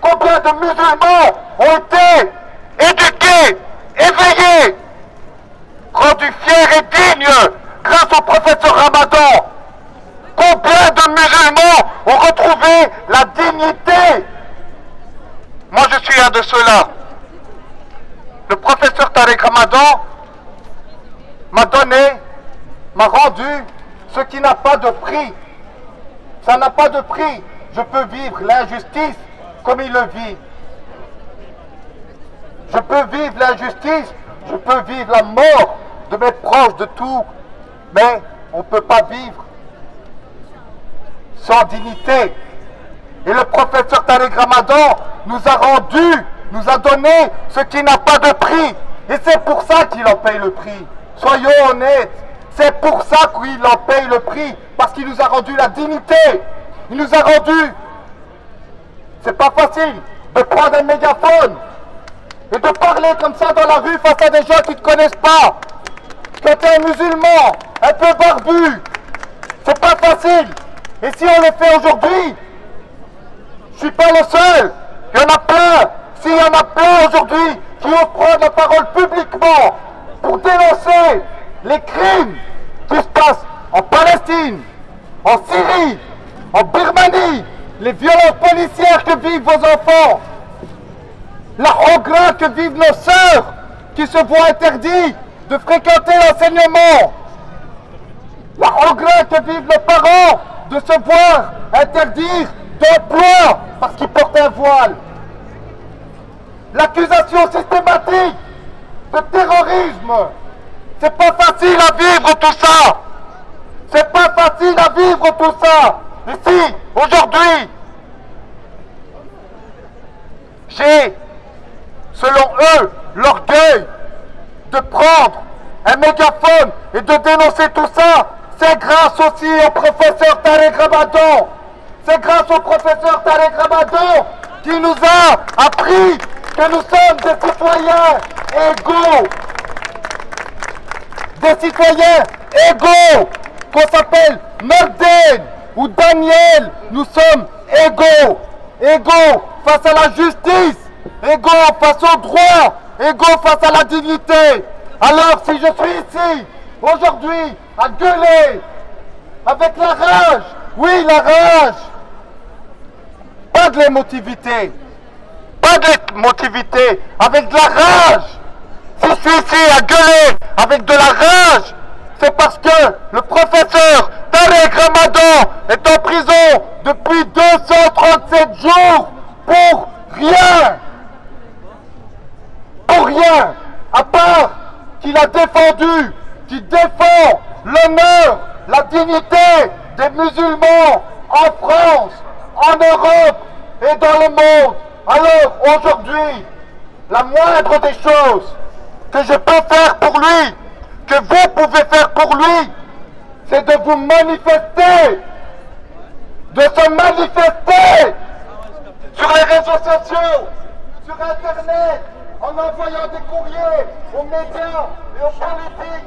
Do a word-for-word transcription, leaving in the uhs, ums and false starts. cobrando muçulmano, hôtel, éduqué, éveillé, rendu fier et digne grâce au professeur Ramadan. Combien de musulmans ont retrouvé la dignité? Moi je suis un de ceux-là. Le professeur Tariq Ramadan m'a donné, m'a rendu ce qui n'a pas de prix. Ça n'a pas de prix. Je peux vivre l'injustice comme il le vit. Je peux vivre l'injustice, je peux vivre la mort de mes proches, de tout. Mais on ne peut pas vivre sans dignité. Et le professeur Tariq Ramadan nous a rendu, nous a donné ce qui n'a pas de prix. Et c'est pour ça qu'il en paye le prix. Soyons honnêtes, c'est pour ça qu'il en paye le prix. Parce qu'il nous a rendu la dignité. Il nous a rendu. C'est pas facile de prendre un mégaphone et de parler comme ça dans la rue face à des gens qui ne te connaissent pas. Quand tu es un musulman, un peu barbu, c'est pas facile. Et si on le fait aujourd'hui, je suis pas le seul, il y en a plein. S'il y en a plein aujourd'hui qui vont prendre la parole publiquement pour dénoncer les crimes qui se passent en Palestine, en Syrie, en Birmanie, les violences policières que vivent vos enfants, la honte que vivent nos sœurs qui se voient interdits de fréquenter l'enseignement, la honte que vivent nos parents de se voir interdire d'emploi parce qu'ils portent un voile, l'accusation systématique de terrorisme. C'est pas facile à vivre tout ça. C'est pas facile à vivre tout ça. Ici, aujourd'hui, j'ai, selon eux, l'orgueil de prendre un mégaphone et de dénoncer tout ça. C'est grâce aussi au professeur Tariq Ramadan. C'est grâce au professeur Tariq Ramadan qui nous a appris que nous sommes des citoyens égaux. Des citoyens égaux, qu'on s'appelle Norden ou Daniel, nous sommes égaux. Égaux face à la justice, égaux face au droit, égaux face à la dignité. Alors si je suis ici, aujourd'hui, à gueuler, avec la rage, oui la rage, pas de l'émotivité, pas de l'émotivité, avec de la rage. Si je suis ici à gueuler avec de la rage, c'est parce que le professeur Tariq Ramadan est en prison depuis deux cent trente-sept jours pour rien. Pour rien, à part qu'il a défendu, qu'il défend l'honneur, la dignité des musulmans en France, en Europe et dans le monde. Alors aujourd'hui, la moindre des choses que je peux faire pour lui, que vous pouvez faire pour lui, c'est de vous manifester, de se manifester sur les réseaux sociaux, sur Internet, en envoyant des courriers aux médias et aux politiques.